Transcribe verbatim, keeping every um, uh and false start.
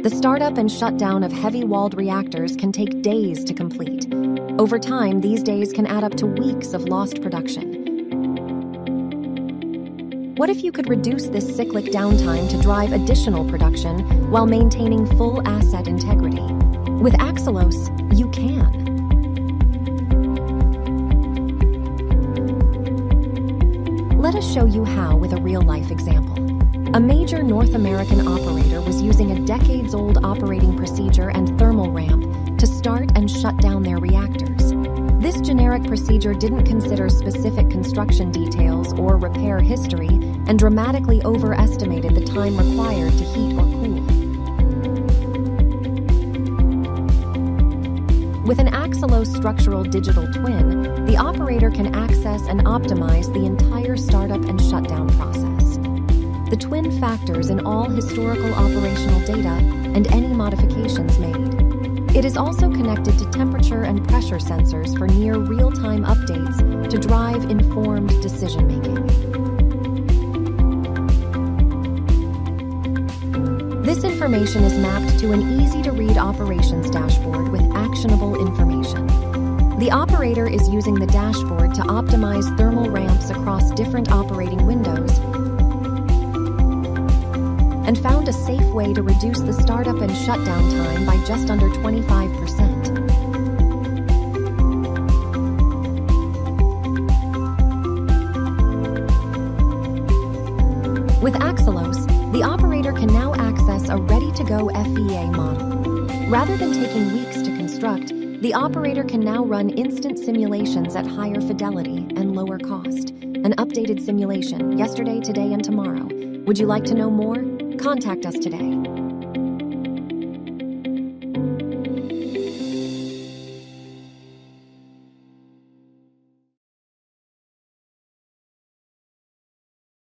The startup and shutdown of heavy-walled reactors can take days to complete. Over time, these days can add up to weeks of lost production. What if you could reduce this cyclic downtime to drive additional production while maintaining full asset integrity? With Akselos, you can. Let us show you how with a real-life example. A major North American operator was using a decades-old operating procedure and thermal ramp to start and shut down their reactors. This generic procedure didn't consider specific construction details or repair history and dramatically overestimated the time required to heat or cool. With an Akselos structural digital twin, the operator can access and optimize the entire startup and shutdown process. The twin factors in all historical operational data and any modifications made. It is also connected to temperature and pressure sensors for near real-time updates to drive informed decision-making. This information is mapped to an easy-to-read operations dashboard with actionable information. The operator is using the dashboard to optimize thermal ramps across different operating windows and found a safe way to reduce the startup and shutdown time by just under twenty-five percent. With Akselos, the operator can now access a ready-to-go F E A model. Rather than taking weeks to construct, the operator can now run instant simulations at higher fidelity and lower cost. An updated simulation, yesterday, today, and tomorrow. Would you like to know more? Contact us today.